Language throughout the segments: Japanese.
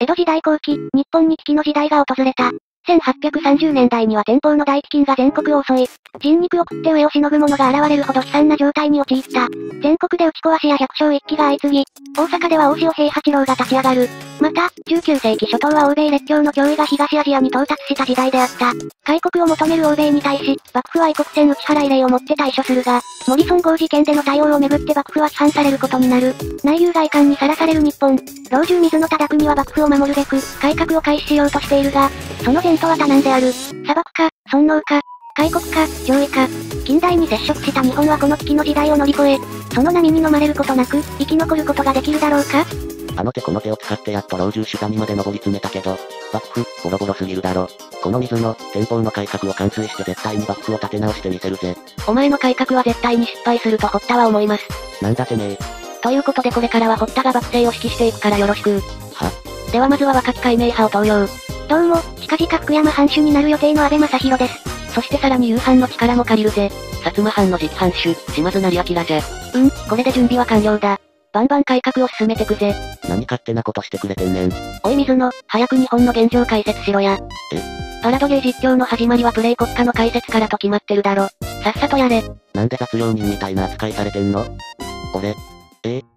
江戸時代後期、日本に飢饉の時代が訪れた。1830年代には天保の大飢饉が全国を襲い、人肉を食って飢えをしのぐ者が現れるほど悲惨な状態に陥った。全国で打ち壊しや百姓一揆が相次ぎ、大阪では大塩平八郎が立ち上がる。また、19世紀初頭は欧米列強の脅威が東アジアに到達した時代であった。開国を求める欧米に対し、幕府は異国船打ち払い令をもって対処するが、モリソン号事件での対応をめぐって幕府は批判されることになる。内憂外患にさらされる日本。老中水野忠邦は幕府を守るべく、改革を開始しようとしているが、その前途は多難である。砂漠化、尊王化、開国化、攘夷化。近代に接触した日本はこの危機の時代を乗り越え、その波に飲まれることなく、生き残ることができるだろうか？あの手この手を使ってやっと老中主座にまで上り詰めたけど、幕府、ボロボロすぎるだろ。この水野、天保の改革を完遂して絶対に幕府を立て直してみせるぜ。お前の改革は絶対に失敗すると堀田は思います。なんだてめえ。ということでこれからは堀田が幕政を指揮していくからよろしく。は？ではまずは若き解明派を登用。どうも、近々福山藩主になる予定の安倍正弘です。そしてさらに夕飯の力も借りるぜ。薩摩藩の次期藩主、島津成明じゃ。これで準備は完了だ。バンバン改革を進めてくぜ。何勝手なことしてくれてんねん。おい水野、早く日本の現状解説しろや。パラドゲー実況の始まりはプレイ国家の解説からと決まってるだろ。さっさとやれ。なんで雑用人みたいな扱いされてんの？俺。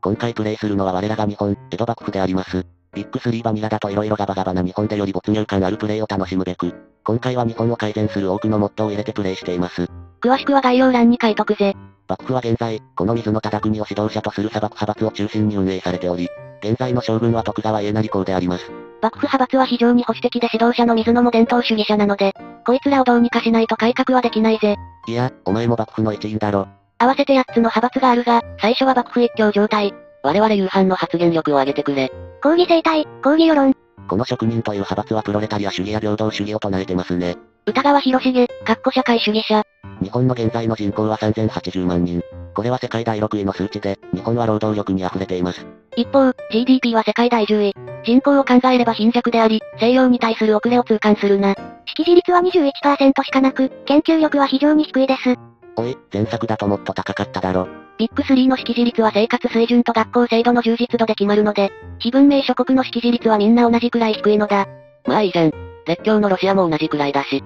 今回プレイするのは我らが日本、江戸幕府であります。ビッグ3バニラだと色々ガバガバな日本でより没入感あるプレイを楽しむべく、今回は日本を改善する多くのモッドを入れてプレイしています。詳しくは概要欄に書いとくぜ。幕府は現在、この水野忠邦を指導者とする砂漠派閥を中心に運営されており、現在の将軍は徳川家斉公であります。幕府派閥は非常に保守的で指導者の水野も伝統主義者なので、こいつらをどうにかしないと改革はできないぜ。いや、お前も幕府の一員だろ。合わせて8つの派閥があるが、最初は幕府一強状態。我々夕飯の発言力を上げてくれ。抗議生態、抗議世論。この職人という派閥はプロレタリア主義や平等主義を唱えてますね。歌川広重、かっこ社会主義者。日本の現在の人口は3080万人。これは世界第6位の数値で、日本は労働力に溢れています。一方、GDP は世界第10位。人口を考えれば貧弱であり、西洋に対する遅れを痛感するな。識字率は 21% しかなく、研究力は非常に低いです。おい、前作だともっと高かっただろ。ビッグ3の識字率は生活水準と学校制度の充実度で決まるので、非文明諸国の識字率はみんな同じくらい低いのだ。まあいいじゃん。列強のロシアも同じくらいだし。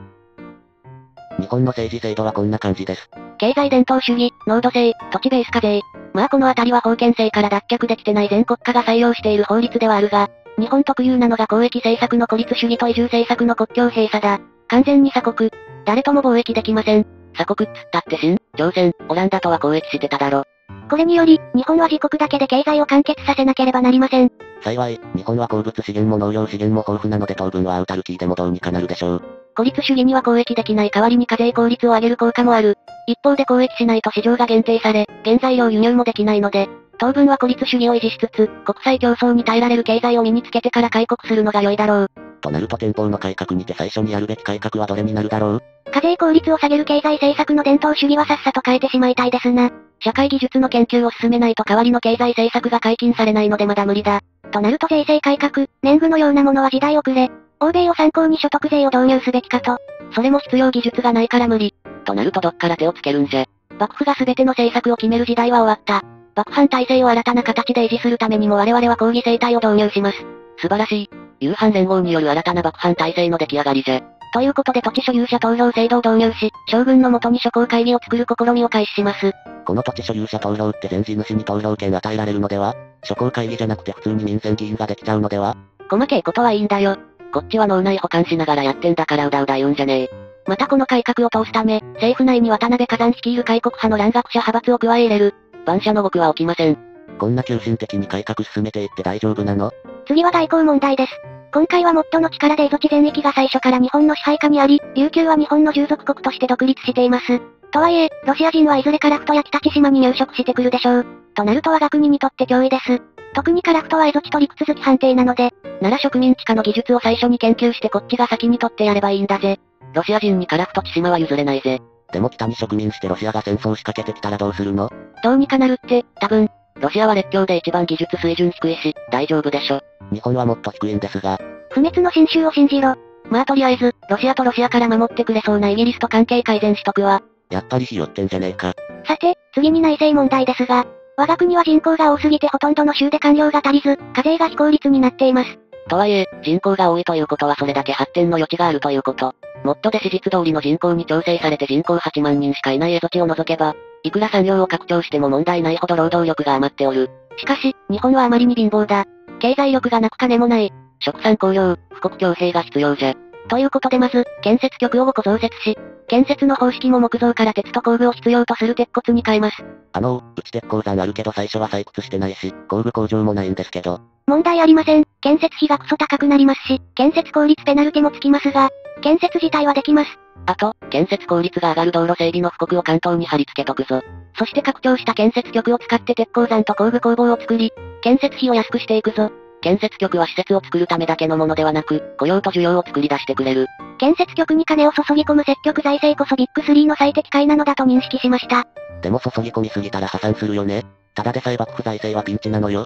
日本の政治制度はこんな感じです。経済伝統主義、濃度制、土地ベース課税。まあこのあたりは封建制から脱却できてない全国家が採用している法律ではあるが、日本特有なのが交易政策の孤立主義と移住政策の国境閉鎖だ。完全に鎖国。誰とも貿易できません。鎖国っつったって清、朝鮮、オランダとは交易してただろ。これにより、日本は自国だけで経済を完結させなければなりません。幸い、日本は鉱物資源も農業資源も豊富なので当分はアウタルキーでもどうにかなるでしょう。孤立主義には交易できない代わりに課税効率を上げる効果もある。一方で交易しないと市場が限定され、原材料輸入もできないので、当分は孤立主義を維持しつつ、国際競争に耐えられる経済を身につけてから開国するのが良いだろう。となると天保の改革にて最初にやるべき改革はどれになるだろう？課税効率を下げる経済政策の伝統主義はさっさと変えてしまいたいですな。社会技術の研究を進めないと代わりの経済政策が解禁されないのでまだ無理だ。となると税制改革、年貢のようなものは時代遅れ。欧米を参考に所得税を導入すべきかと。それも必要技術がないから無理。となるとどっから手をつけるんじゃ。幕府が全ての政策を決める時代は終わった。幕藩体制を新たな形で維持するためにも我々は抗議政体を導入します。素晴らしい。夕飯連合による新たな幕藩体制の出来上がりじゃ。ということで土地所有者投票制度を導入し、将軍のもとに諸侯会議を作る試みを開始します。この土地所有者投票って全地主に投票権与えられるのでは？諸侯会議じゃなくて普通に民選議員ができちゃうのでは？細けえことはいいんだよ。こっちは脳内保管しながらやってんだからうだうだ言うんじゃねえ。またこの改革を通すため、政府内に渡辺崋山率いる開国派の蘭学者派閥を加え入れる。万社の獄は起きません。こんな急進的に改革進めていって大丈夫なの？次は外交問題です。今回はモッドの力で蝦夷地全域が最初から日本の支配下にあり、琉球は日本の従属国として独立しています。とはいえ、ロシア人はいずれ樺太や北千島に入植してくるでしょう。となると我が国にとって脅威です。特に樺太は蝦夷地と陸続き判定なので、なら植民地化の技術を最初に研究してこっちが先に取ってやればいいんだぜ。ロシア人に樺太千島は譲れないぜ。でも北に植民してロシアが戦争を仕掛けてきたらどうするの？どうにかなるって、多分。ロシアは列強で一番技術水準低いし、大丈夫でしょ。日本はもっと低いんですが。不滅の真宗を信じろ。まあとりあえず、ロシアとロシアから守ってくれそうなイギリスと関係改善しとくわ。やっぱりひよってんじゃねえか。さて、次に内政問題ですが、我が国は人口が多すぎてほとんどの州で官僚が足りず、課税が非効率になっています。とはいえ、人口が多いということはそれだけ発展の余地があるということ。モッドで史実通りの人口に調整されて人口8万人しかいない蝦夷地を除けば、いくら産業を拡張しても問題ないほど労働力が余っておる。しかし、日本はあまりに貧乏だ。経済力がなく金もない。殖産興業、富国強兵が必要じゃ。ということでまず、建設局を5個増設し、建設の方式も木造から鉄と工具を必要とする鉄骨に変えます。うち鉄鉱山あるけど最初は採掘してないし、工具工場もないんですけど。問題ありません。建設費がクソ高くなりますし、建設効率ペナルティもつきますが、建設自体はできます。あと、建設効率が上がる道路整備の布告を関東に貼り付けとくぞ。そして拡張した建設局を使って鉄鉱山と工具工房を作り、建設費を安くしていくぞ。建設局は施設を作るためだけのものではなく、雇用と需要を作り出してくれる。建設局に金を注ぎ込む積極財政こそビッグ3の最適解なのだと認識しました。でも注ぎ込みすぎたら破産するよね。ただでさえ幕府財政はピンチなのよ。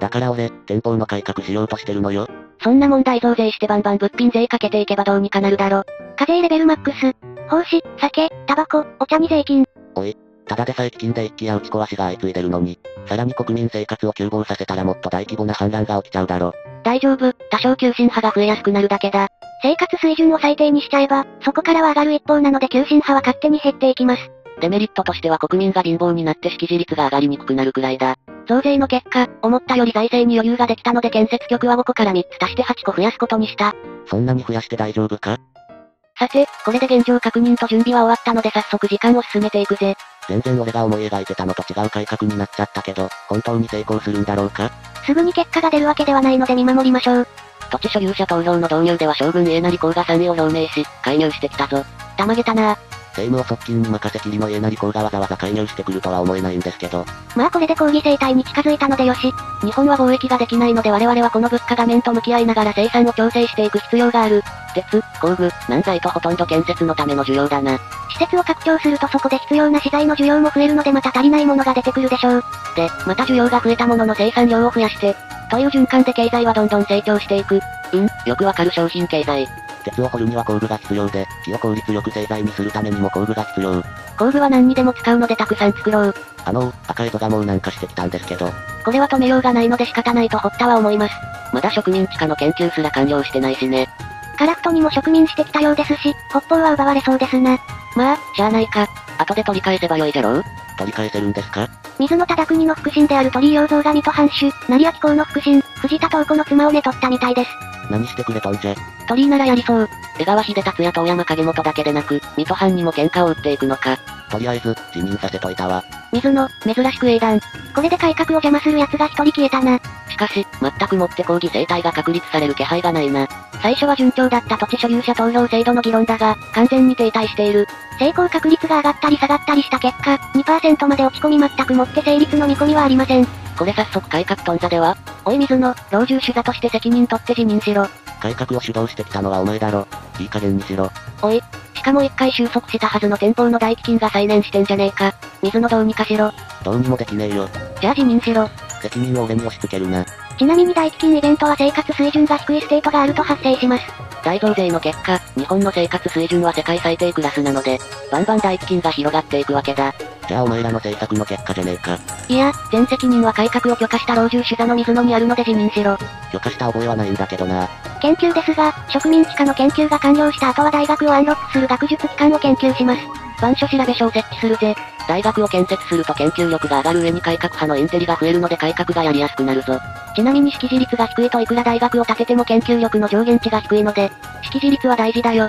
だから俺、天保の改革しようとしてるのよ。そんな問題増税してバンバン物品税かけていけばどうにかなるだろ。課税レベルマックス。奉仕、酒、タバコ、お茶に税金。おい。ただでさえ飢饉で一揆や打ち壊しが相次いでるのに、さらに国民生活を窮乏させたらもっと大規模な反乱が起きちゃうだろ。大丈夫、多少急進派が増えやすくなるだけだ。生活水準を最低にしちゃえば、そこからは上がる一方なので急進派は勝手に減っていきます。デメリットとしては国民が貧乏になって識字率が上がりにくくなるくらいだ。増税の結果、思ったより財政に余裕ができたので建設局は5個から3つ足して8個増やすことにした。そんなに増やして大丈夫か？さて、これで現状確認と準備は終わったので早速時間を進めていくぜ。全然俺が思い描いてたのと違う改革になっちゃったけど、本当に成功するんだろうか？すぐに結果が出るわけではないので見守りましょう。土地所有者投票の導入では将軍家成公が賛意を表明し、介入してきたぞ。たまげたなぁ。政務を側近に任せきりの家成公がわざわざ介入してくるとは思えないんですけど。まあこれで抗議生態に近づいたのでよし。日本は貿易ができないので我々はこの物価画面と向き合いながら生産を調整していく必要がある。鉄、工具、軟材とほとんど建設のための需要だな。施設を拡張するとそこで必要な資材の需要も増えるのでまた足りないものが出てくるでしょう。で、また需要が増えたものの生産量を増やして、という循環で経済はどんどん成長していく。よくわかる商品経済。鉄を掘るには工具が必要で、木を効率よく製材にするためにも工具が必要。工具は何にでも使うのでたくさん作ろう。赤いゾがもうなんかしてきたんですけど。これは止めようがないので仕方ないと堀田は思います。まだ植民地化の研究すら完了してないしね。樺太にも植民してきたようですし、北方は奪われそうですな。まあ、しゃあないか。後で取り返せばよいじゃろう。取り返せるんですか？水の忠国の腹心である鳥居養蔵が水戸藩主、成明公の腹心、藤田東子の妻を寝取ったみたいです。何してくれとんじゃ。鳥居ならやりそう。江川秀達や遠山景元だけでなく、水戸藩にも喧嘩を売っていくのか。とりあえず、辞任させといたわ。水野、珍しく英断。これで改革を邪魔する奴が一人消えたな。しかし、全くもって抗議生態が確立される気配がないな。最初は順調だった土地所有者投票制度の議論だが、完全に停滞している。成功確率が上がったり下がったりした結果、2% まで落ち込み全くもって成立の見込みはありません。これ早速改革とんざでは？おい水野、老中主座として責任取って辞任しろ。改革を主導してきたのはお前だろ。いい加減にしろ。おい。しかも一回収束したはずの天保の大飢饉が再燃してんじゃねえか。水野どうにかしろ。どうにもできねえよ。じゃあ辞任しろ。責任を俺に押し付けるな。ちなみに大飢饉イベントは生活水準が低いステートがあると発生します。大増税の結果、日本の生活水準は世界最低クラスなので、バンバン大飢饉が広がっていくわけだ。じゃあお前らの政策の結果じゃねえか。いや、全責任は改革を許可した老中主座の水野にあるので辞任しろ。許可した覚えはないんだけどな。研究ですが、植民地化の研究が完了した後は大学をアンロックする学術機関を研究します。板書調べ書を設置するぜ。大学を建設すると研究力が上がる上に改革派のインテリが増えるので改革がやりやすくなるぞ。ちなみに識字率が低いといくら大学を建てても研究力の上限値が低いので、識字率は大事だよ。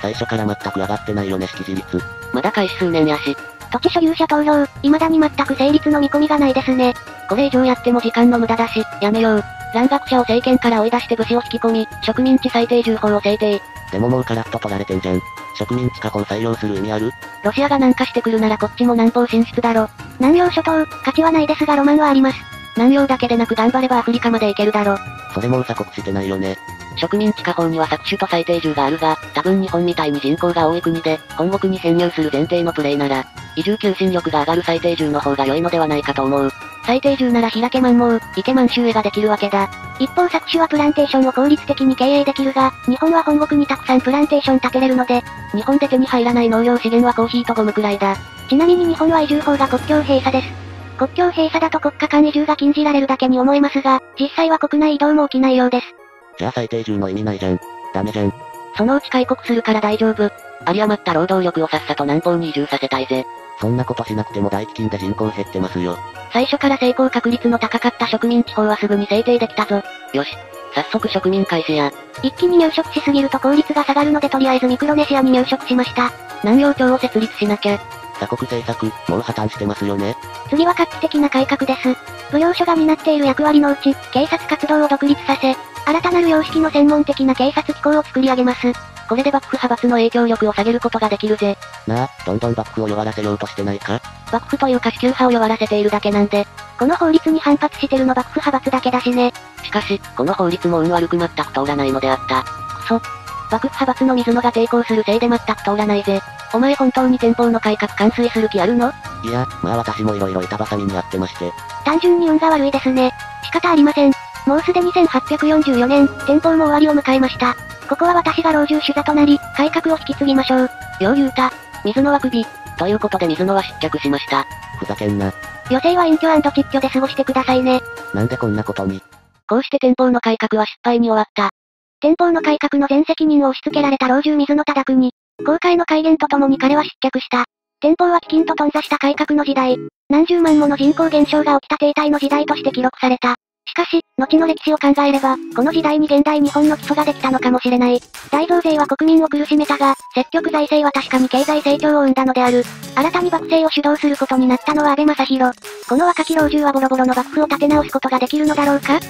最初から全く上がってないよね識字率。まだ開始数年やし。土地所有者投票、未だに全く成立の見込みがないですね。これ以上やっても時間の無駄だし、やめよう。蘭学者を政権から追い出して武士を引き込み、植民地最低重法を制定。でももうカラッと取られてんじゃん。植民地化法採用する意味ある？ロシアが南下してくるならこっちも南方進出だろ。南洋諸島、価値はないですがロマンはあります。南洋だけでなく頑張ればアフリカまで行けるだろ。それもう鎖国してないよね。植民地化法には搾取と最低重があるが、多分日本みたいに人口が多い国で、本国に編入する前提のプレイなら、移住求心力が上がる最低重の方が良いのではないかと思う。最低重なら開け満蒙、行け満州へができるわけだ。一方搾取はプランテーションを効率的に経営できるが、日本は本国にたくさんプランテーション建てれるので、日本で手に入らない農業資源はコーヒーとゴムくらいだ。ちなみに日本は移住法が国境閉鎖です。国境閉鎖だと国家間移住が禁じられるだけに思えますが、実際は国内移動も起きないようです。じゃあ最低10も意味ないじゃん。ダメじゃん。そのうち開国するから大丈夫。有り余った労働力をさっさと南方に移住させたいぜ。そんなことしなくても大飢饉で人口減ってますよ。最初から成功確率の高かった植民地方はすぐに制定できたぞ。よし。早速植民開始や。一気に入植しすぎると効率が下がるのでとりあえずミクロネシアに入植しました。南洋庁を設立しなきゃ。鎖国政策、もう破綻してますよね。次は画期的な改革です。奉行所が担っている役割のうち、警察活動を独立させ、新たなる様式の専門的な警察機構を作り上げます。これで幕府派閥の影響力を下げることができるぜ。なあ、どんどん幕府を弱らせようとしてないか？幕府というか支給派を弱らせているだけなんで。この法律に反発してるの幕府派閥だけだしね。しかし、この法律も運悪く全く通らないのであった。クソ。幕府派閥の水野が抵抗するせいで全く通らないぜ。お前本当に天保の改革完遂する気あるの？いや、まあ私も色々板挟みにあってまして。単純に運が悪いですね。仕方ありません。もうすでに1844年、天保も終わりを迎えました。ここは私が老中主座となり、改革を引き継ぎましょう。よう言うた。水野はクビ。ということで水野は失脚しました。ふざけんな。余生は隠居&蟄居で過ごしてくださいね。なんでこんなことに。こうして天保の改革は失敗に終わった。天保の改革の全責任を押し付けられた老中水野忠邦。後悔の改元とともに彼は失脚した。天保は飢饉と頓挫した改革の時代。何十万もの人口減少が起きた停滞の時代として記録された。しかし、後の歴史を考えれば、この時代に現代日本の基礎ができたのかもしれない。大増税は国民を苦しめたが、積極財政は確かに経済成長を生んだのである。新たに幕政を主導することになったのは安倍政弘。この若き老中はボロボロの幕府を立て直すことができるのだろうか？